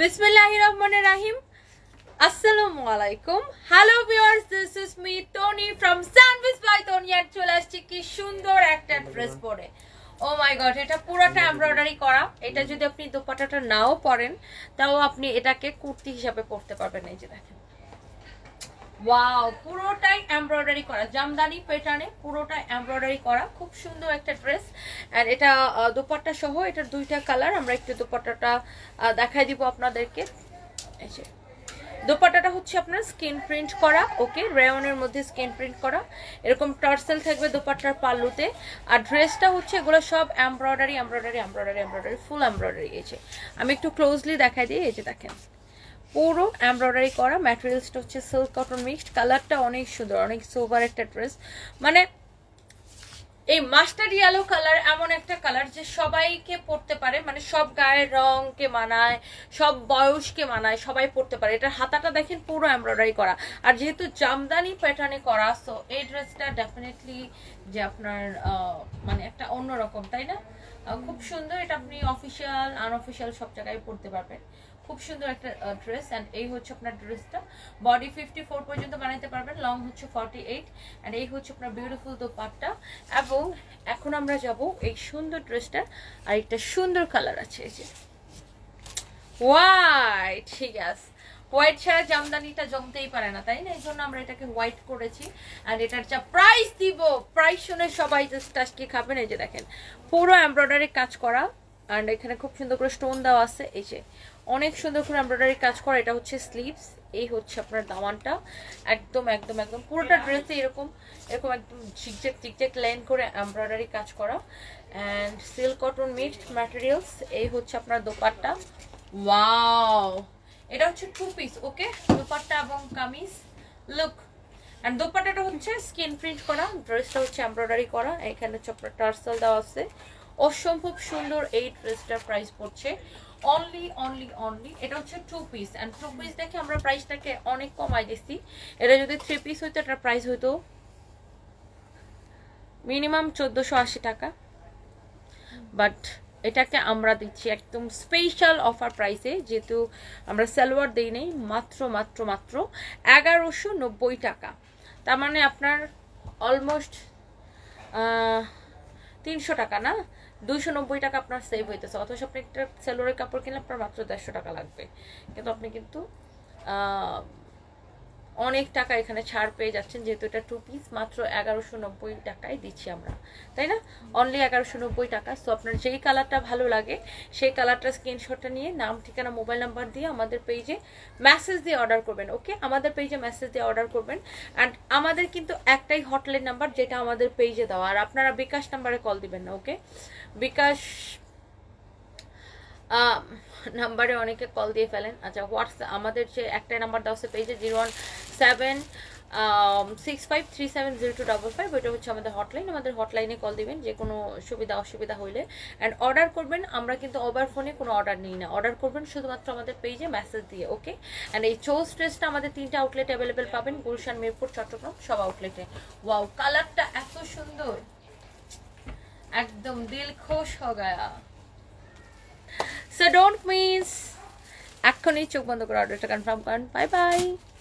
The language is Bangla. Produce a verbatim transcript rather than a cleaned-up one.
Bismillahirrahmanirrahim. Assalamu alaikum. Hello viewers, this is me Tony from Sanvee's by Tony and Cholastic ki sundor ekta dress pore. Oh my god, eta pura ta embroidery kora. Eta jodi apni dupatta ta nao poren tao apni etake kurti hisebe porte parben. Ei je dekhen. Wow, পুরোটাই এমব্রয়ডারি করা জামদানি প্যাটার্নে পুরোটাই এমব্রয়ডারি করা খুব সুন্দর একটা ড্রেস আর এটা দোপাট্টা সহ এটার দুইটা কালার আমরা একটু দোপাট্টাটা দেখাই দিব আপনাদেরকে এই যে দোপাট্টাটা হচ্ছে আপনার স্কিন প্রিন্ট করা ওকে রেয়নের মধ্যে স্কিন প্রিন্ট করা এরকম টর্সেল থাকবে দোপাট্টার পাল্লুতে আর ড্রেসটা হচ্ছে এগুলো সব embroidery embroidery embroidery embroidery full embroidery এই যে আমি একটু ক্লোজলি দেখাই দিই এই যে দেখেন পুরো এমব্রয়ডারি করা ম্যাটেরিয়ালসটা হচ্ছে সিল্ক কটন মিক্সড কালারটা অনেক সুন্দর অনেক সোবার একটা ড্রেস মানে এই মাস্টার্ড ইয়েলো কালার এমন একটা কালার যে সবাইকে পড়তে পারে মানে সব গায়ের রংকে মানায় সব বয়সকে মানায় সবাই পড়তে পারে এটা হাতাটা দেখেন পুরো এমব্রয়ডারি করা আর যেহেতু জামদানি প্যাটার্নে করা সো এই ড্রেসটা ডেফিনেটলি যে আপনার মানে একটা অন্যরকম তাই না খুব সুন্দর এটা আপনি অফিশিয়াল আনঅফিশিয়াল সব জায়গায় পড়তে পারবেন খুব সুন্দর একটা ড্রেস এন্ড এই হচ্ছে আপনার ড্রেসটা বডি fifty-four পর্যন্ত বানাইতে পারবেন লং হচ্ছে forty-eight এন্ড এই হচ্ছে আপনার বিউটিফুল দোপাট্টা এবং এখন আমরা যাব এই সুন্দর ড্রেসটার আর একটা সুন্দর কালার আছে এই যে হোয়াইট ঠিক আছে হোয়াইট ছাড়া জামদানিটা জমতেই পারে না তাই না এইজন্য আমরা এটাকে হোয়াইট করেছি আর এটার যা প্রাইস দিব প্রাইস শুনে সবাই জাস্ট আজকে খাবেন এই যে দেখেন পুরো এমব্রয়ডারি কাজ করা আর এখানে খুব সুন্দর করে স্টোন দাও আছে এই যে অনেক সুন্দর করে এমব্রয়ডারি কাজ করা এটা হচ্ছে স্লিভস এই হচ্ছে আপনার দামানটা একদম একদম একদম পুরোটা ড্রেসে এরকম এরকম একদম ঝিকঝাক ঝিকঝাক লাইন করে এমব্রয়ডারি কাজ করা and silk cotton mixed materials এই হচ্ছে আপনার দোপাট্টা ওয়াও এটা হচ্ছে টু পিস ওকে দোপাট্টা এবং কামিজ লুক এন্ড দোপাট্টাটা হচ্ছে স্কিন প্রিন্ট করা ড্রেসটা হচ্ছে এমব্রয়ডারি করা এখানে হচ্ছে আপনার টার্সেল দেওয়া আছে অসম্ভব সুন্দর এই ড্রেসটার প্রাইস পড়ছে only only only এটা হচ্ছে two piece and two piece দেখে আমরা প্রাইসটাকে অনেক কমাই দিছি এটা যদি three পিস হইতো এটা প্রাইস হইতো মিনিমাম fourteen eighty টাকা বাট এটাকে আমরা দিচ্ছি একদম স্পেশাল অফার প্রাইসে যেহেতু আমরা সালোয়ার দেই নাই মাত্র মাত্র মাত্র eleven ninety টাকা তার মানে আপনার অলমোস্ট তিনশো টাকা না two ninety টাকা আপনার সেভ হইতেছে অথচ আপনি একটা সেলোরের কাপড় কিনলে আপনার মাত্র one hundred টাকা লাগবে কিন্তু আপনি কিন্তু অনেক টাকা এখানে ছাড় পেয়ে যাচ্ছেন যেহেতু এটা টু পিস মাত্র eleven ninety টাকায় দিচ্ছি আমরা তাই না অনলি eleven ninety টাকা সো আপনার যেই কালারটা ভালো লাগে সেই কালারটা স্ক্রিনশটটা নিয়ে নাম ঠিকানা মোবাইল নাম্বার দিয়ে আমাদের পেজে মেসেজ দিয়ে অর্ডার করবেন ওকে আমাদের পেজে মেসেজ দিয়ে অর্ডার করবেন এন্ড আমাদের কিন্তু একটাই হটলাইন নাম্বার যেটা আমাদের পেজে দেওয়া আর আপনারা বিকাশ নাম্বারে কল দিবেন না ওকে বিকাশ নাম্বারে অনেকে কল দিয়ে ফেলেন আচ্ছা হোয়াটসঅ্যাপ আমাদের যে একটা নাম্বার দাও সে পেজে zero one seven six five three seven zero two five five এটা হচ্ছে আমাদের হটলাইন আমাদের হটলাইনে কল দিবেন যে কোনো সুবিধা অসুবিধা হইলে এন্ড অর্ডার করবেন আমরা কিন্তু ওভার ফোনে কোনো অর্ডার নিই না অর্ডার করবেন শুধুমাত্র আমাদের পেজে মেসেজ দিয়ে ওকে এন্ড এই চোজ ড্রেসটা আমাদের তিনটা আউটলেট অ্যাভেলেবেল পাবেন গুলশান মিরপুর চট্টগ্রাম সব আউটলেটে ওয়াও কালারটা এত সুন্দর একদম দিল খুশ হয়ে Gaya So don't miss. Actually, chok bando karo order ta confirm karon. Bye bye.